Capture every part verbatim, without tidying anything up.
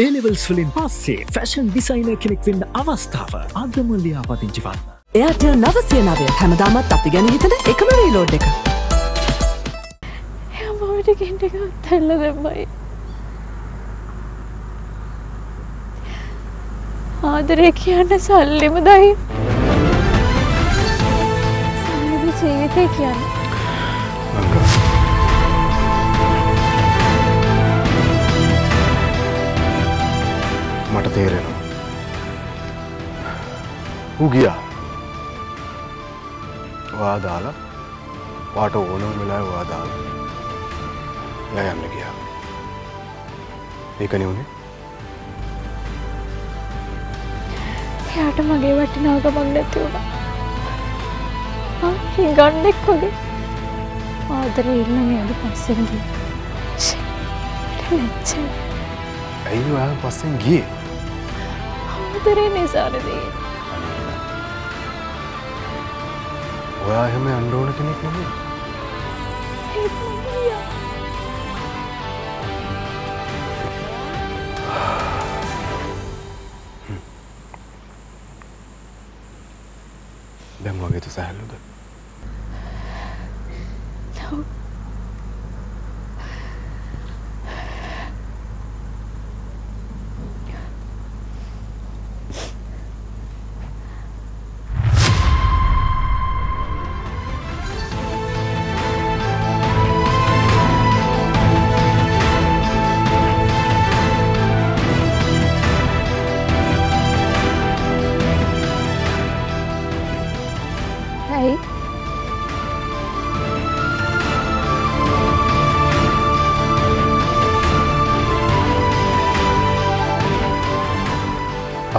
A-levels වලින් පස්සේ fashion designer කෙනෙක් වෙන්න අවස්ථාව ආදමලියා පදිංචි වන්න. එයාටල් නවසිය නවය හැමදාමත් අපි ගැන හිතන එකම රීලෝඩ් එක. එයා මොකටද ගෙන්ටක තල්ල දෙමයි. ආදරේ කියන්නේ සල්ලිම දයි. සල්ලි ජීවිතේ කියන්නේ. මට තේරෙනවා. ඌ ගියා. වා දාලා පාට ඕනම වෙලාවෙ වා දාලා. එයා යන්න ගියා. ඒකනේ උනේ. එයාට මගේ වටිනාකමක් නැති වුණා. මං ගන්නෙක් වගේ. ආදරේ ඉන්නේ අද පස්සේ ගියා. ඇයි වා පස්සේ ගියේ? ආදරේ නිසානේ. ඔයා හැම යන්න ඕන කෙනෙක් නෙමෙයි. දැන් වගේ තසහලුද? No.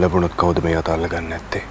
ලැබුණොත් කවුද මේ අත අල්ලගන්නේ නැත්තේ?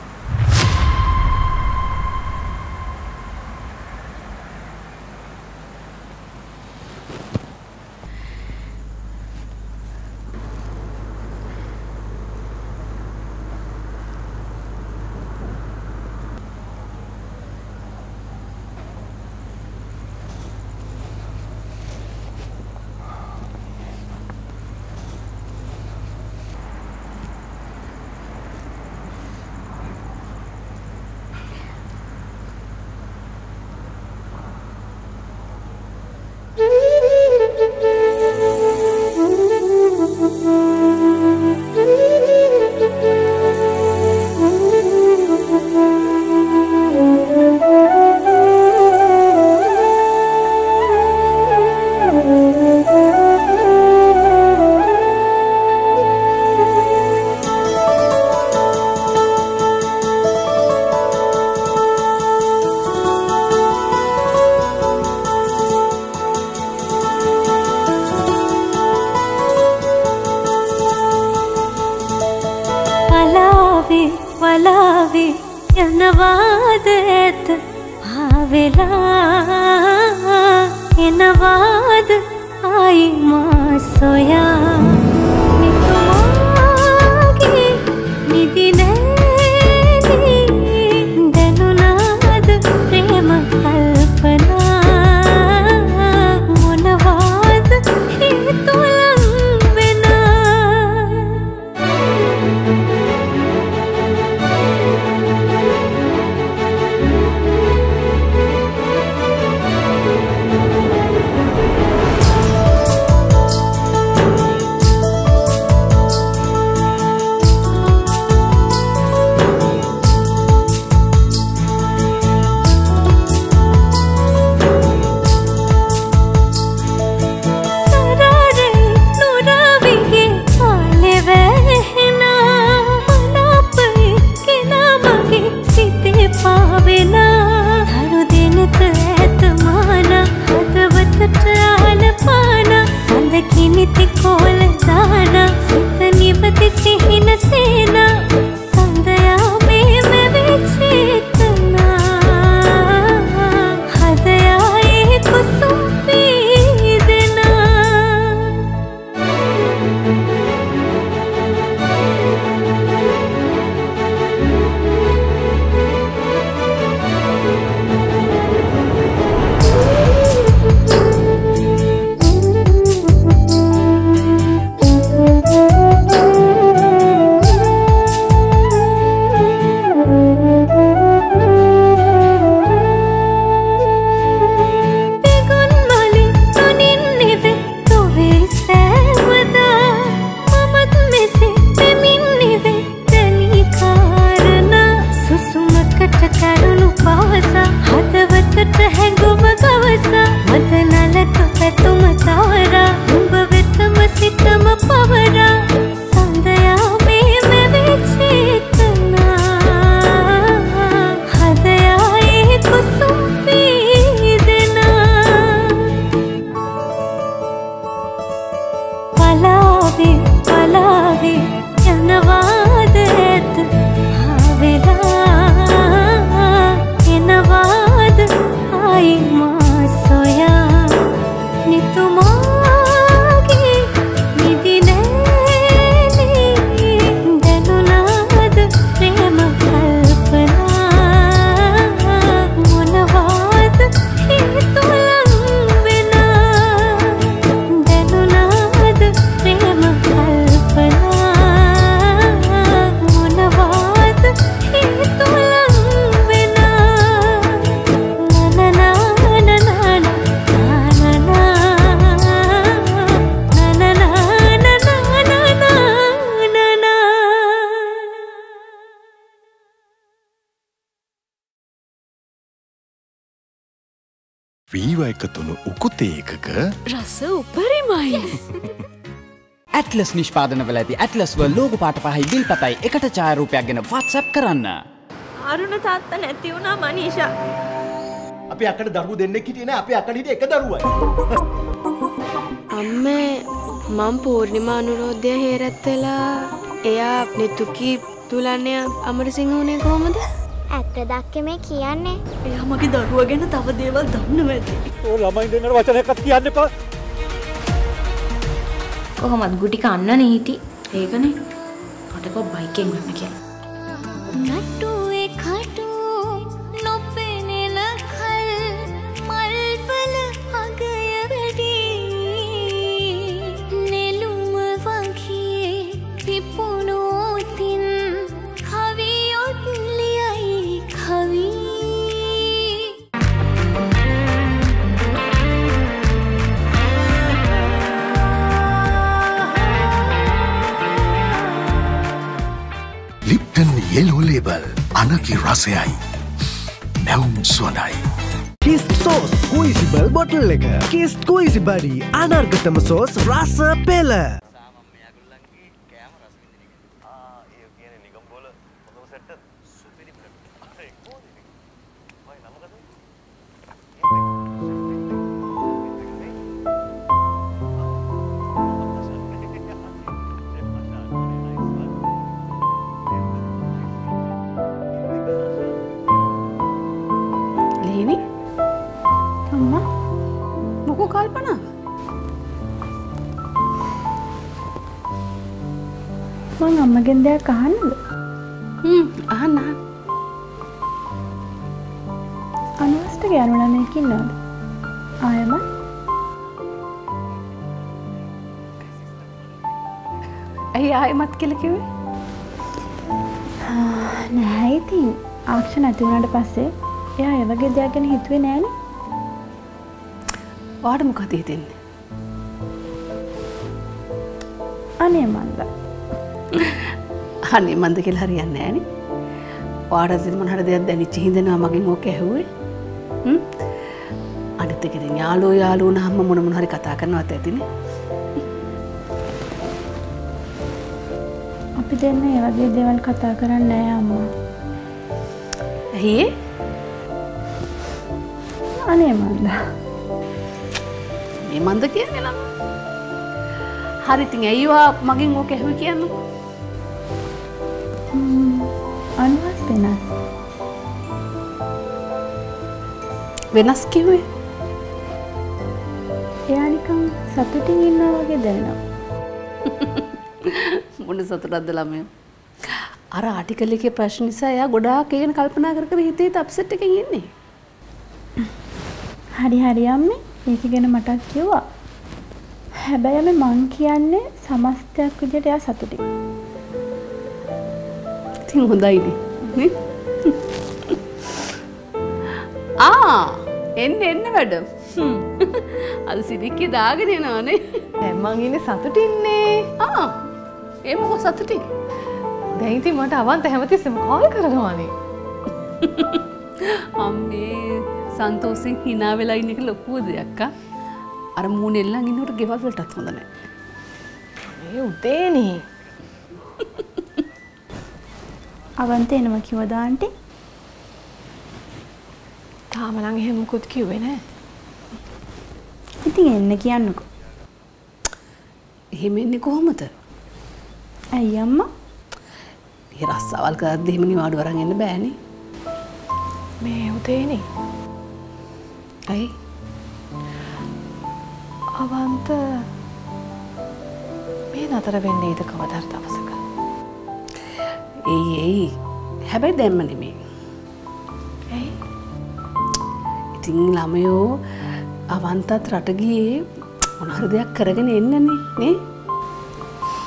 වීවා එකතුණු උකුත ඒකක රස උපරිමයි. ඇට්ලස් නිෂ්පාදනවල ඇති ඇට්ලස්ව ලෝගෝ පාට පහයි බිල් පතයි එකට ඡායාරූපයක් ගැන WhatsApp කරන්න. අරුණ තාත්තා නැති වුණා මනීෂා. අපි අකට දරුවෝ දෙන්නෙක් හිටියේ නෑ අපි අකට හිටියේ එක දරුවයි. අම්මේ මම පූර්ණිමා අනුරෝධය හේරත් වෙලා එයා නෙතුකි තුලන්නේ අමරසිංහ උනේ කොහමද? ඇත්ත දැක්කේ මේ කියන්නේ. එයා මගේ දරුවා ගැන තව දේවල් දන්නව ඇති. ඕ ළමයින් දෙන්නට වචනයක්වත් කියන්න එපා. කොහොමත් ගුටි කන්නනේ හිටි. ඒකනේ. කටකෝ බයිකෙන් යන්න කියලා. නට්ටු ඒ කටු නොපෙනෙන කල් මල්වල අගය වැඩි නෙළුම වගේ පිපුණු තින් කවියොත් ලියයි කවි Yellow label, anaki rasayai, naum swanai. Kissed sauce, squeezable bottle leka. Kissed squeezable, anargatam sauce, rasa pela. මගෙන් දෙයක් අහන්නද? හ්ම් අහන්න. අනුස්ට ගෑනු ළමයෙක් ඉන්නවද? ආයම ඇයි ආයමත් කියලා කිව්වේ? නෑ ඉතින් ආක්ෂණ නැති වුණාට පස්සේ එයා ඒ වගේ දෙයක් ගැන හිතුවේ නෑනේ. වාට මොකද හිතෙන්නේ? අනේ මන්ද අනේ මන්ද කියලා හරියන්නේ නැහැ නේ. වාඩසි මොන හරි දෙයක් දැනිච්ච හින්දනවා මගෙන් ඕක ඇහුවේ. හ්ම්. අනිත් එක ඉතින් යාළුවෝ යාළුවෝ නම් මොන මොන හරි කතා කරනවත් ඇතිනේ. අපි දෙන්න මේ වගේ දේවල් කතා කරන්නේ නැහැ අම්මා. ඇයි? අනේ මන්ද. මේ මන්ද කියන්නේ නම්. හරි ඉතින් ඇයිවා මගෙන් ඕක ඇහුවේ කියන්නේ? අනුවස් වෙනස් වෙනස් කිව්වේ එයා නිකන් සතුටින් ඉන්නවා වගේ දැනෙනවා මොන සතුටක්ද ළමයා අර ආටිකල් එකේ ප්‍රශ්න නිසා එයා ගොඩාක් ඒක ගැන කල්පනා කර කර හිතේ අප්සෙට් එකකින් ඉන්නේ හරි හරි අම්මේ මේක ගැන මටත් කිව්වා හැබැයි මම කියන්නේ සමස්තයක් විදිහට එයා සතුටින් ඉතින් හොඳයිනේ නේ ආ එන්න එන්න වැඩම අද සිරික්කේ දාගෙන යනවානේ දැන් මං ඉන්නේ සතුටින්නේ ආ ඒ මොකෝ සතුටින් දැන් ඉතින් මට අවන්ත හැමතිස්සෙම කෝල් කරනවානේ අම්මේ සන්තෝෂෙන් hina වෙලා ඉන්න එක ලොකු දෙයක් ආ අර මූණෙල්ලන් ඉන්නකොට ගෙවල් වලටත් හොඳ නැහැ ඒ උදේනේ අවන්ත එනවා කිව්වද ආන්ටි? තාම නම් එහෙම මොකුත් කිව්වේ නෑ. ඉතින් එන්න කියන්නකෝ. එහෙම එන්නේ කොහොමද? ඇයි අම්මා? ඒ රස්සාවල් කරද්දී එහෙම නිවාඩු අරන් එන්න බෑනේ. මේ උදේනේ. ඇයි? අවන්ත මේ නතර වෙන්නේ ඊට කවදාද දවසක? ඒ ඒ හැබැයි දැම්ම නෙමෙයි. ඇයි? ඉතින් ළමයෝ අවන්තත් රට ගියේ මොන හරි දෙයක් කරගෙන එන්නනේ නේ?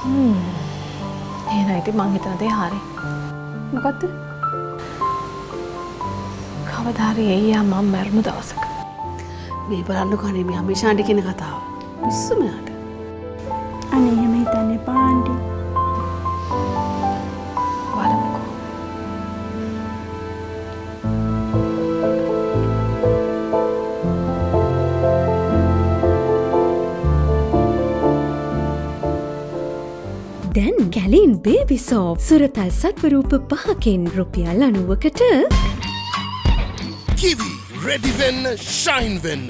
හ්ම්. එහෙනම් ඉතින් මං හිතන දේ හරි. මොකද්ද? කවදා හරි එයා මම මරණ දවසක. මේ බලන්නකෝ අනේ මේ අමීෂාන්ටි කියන කතාව. විශ්සම යාට. අනේ එහෙම හිතන්න එපා aunty. Thank you. Darling Baby Soap. සුරතල් සත්වරූප පහකින් රුපියල් අනූවකට Kiwi Ready Win Shine Win.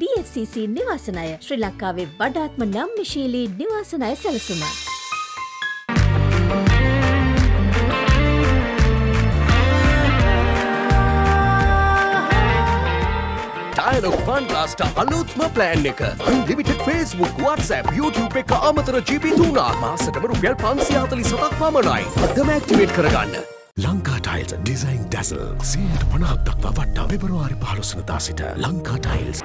B F C C නිවාසනය ශ්‍රී ලංකාවේ වඩාත්ම නම්‍යශීලී නිවාසනය සැලසුම. Tired of Fun Blaster aluthma plan එක unlimited Facebook WhatsApp YouTube එක අමතර G B තුනක් මාසෙටම රුපියල් පන්සිය හතළිස් හතක් පමණයි. අදම ඇක්ටිවේට් කරගන්න. Lanka Tiles Design Dazzle සියයට පනහක් දක්වා වට්ටා පෙබරවාරි පහළොස් වෙනිදා සිට Lanka Tiles.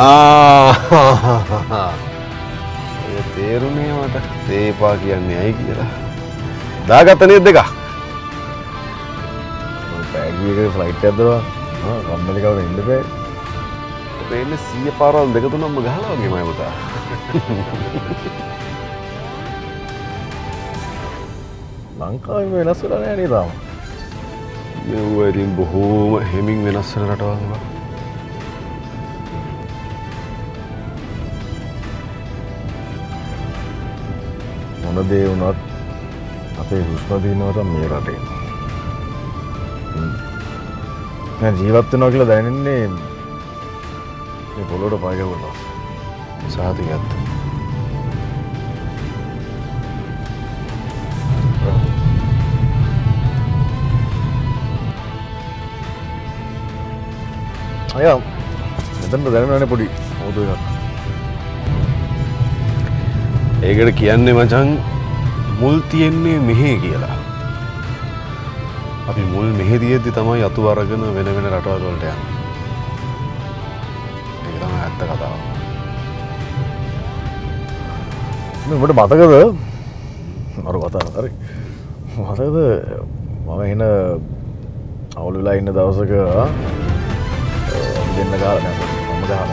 ආ ඒ තේරුනේ මට තේපා කියන්නේ ඇයි කියලා දාගත්ත නේද දෙක මම බෑග් එකේ ෆ්ලයිට් එකක් දානවා ආ කම්මැලි කවුරු ඉන්න බෑ ඔතේ ඉන්නේ සීය පාරවල් දෙක තුනක්ම ගහලා වගේ මම පුතා ලංකාවේ වෙනස් වෙලා නෑ නේද තාම මේ වරින් බොහෝම හැමින් වෙනස් වෙන රටවල් වල दे उन्नत अपने हुस्न दिनों तो मेरा दे मैं जीवाप्त नौकरी दायने ने ये बोलो तो पाएगा बोला साथ ही गत आया इधर तो दायने में आने पड़ी वो तो यार ඒකට කියන්නේ මචං මුල් තියෙන්නේ මෙහෙ කියලා. අපි මුල් මෙහෙදීදී තමයි අතු අරගෙන වෙන වෙන රටවල් වලට යන්නේ. ඒක තමයි ඇත්ත කතාව. මම ඔබට මතකද? මරු කතාව හරි. මතකද මම එන අවුල් වෙලා ඉන්න දවසක දෙන්න ගාලා නැහැ. මම ගහලා.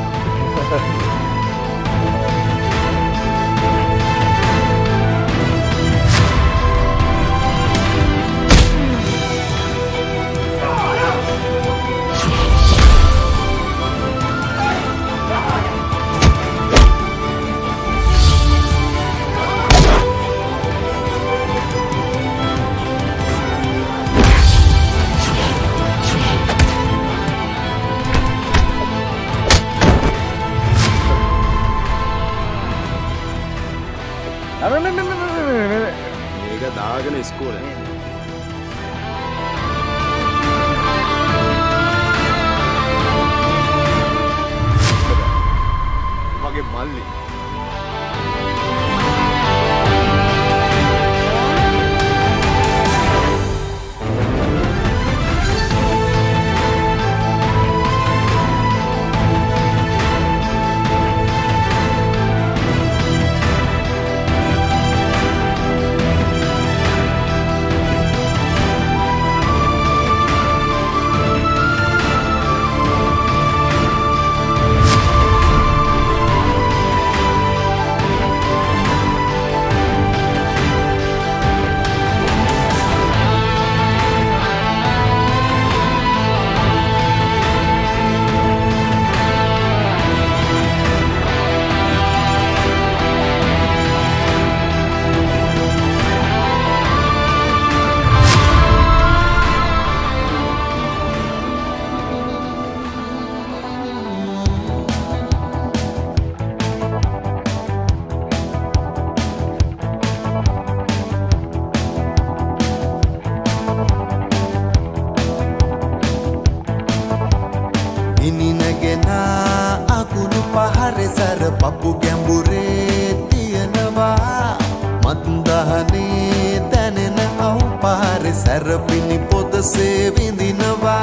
Sevindinava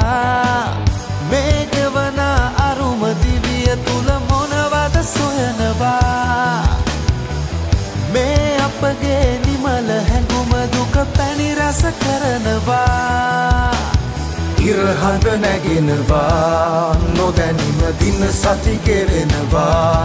megavana aruma diviya tula monava ಸಕಲನವಾ ಇರಹಂತ ನಗಿನವಾ ನೋದನಿನ ದಿನ ಸತಿ ಕೆರೆನವಾ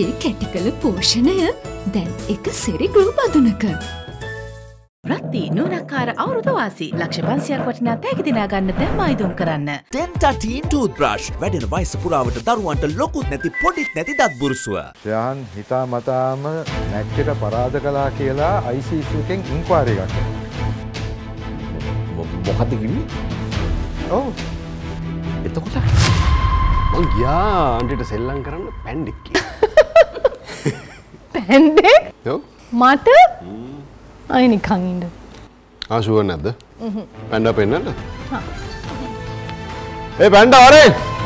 ඒ කැටකල පෝෂණය දැන් එක සිරි ගෘහ බඳුනක රත්ති නූරකාර අවුරුදු වාසී ලක්ෂ පන්සියයක් වටිනා තෑගි දිනා ගන්න දැන් මායිදුම් කරන්න ටෙන් තර්ටීන් toothbrush වැඩෙන වයස පුරාවට දරුවන්ට ලොකුත් නැති පොඩිත් නැති දත් බුරුසුව යහන් හිතා මතාම මැච්චට පරාද කළා කියලා I C C එකෙන් ඉන්ක්වයරි එකක් මොකද කිව්වේ ඔව් එතකොට මං ගියා ආන්ටිට සෙල්ලම් කරන්න පැන්ඩික් කියලා Pendek? No. Mata? Mm. I need hanging. Ah, sure, not that. Panda, panda. Huh. Hey, panda, are you?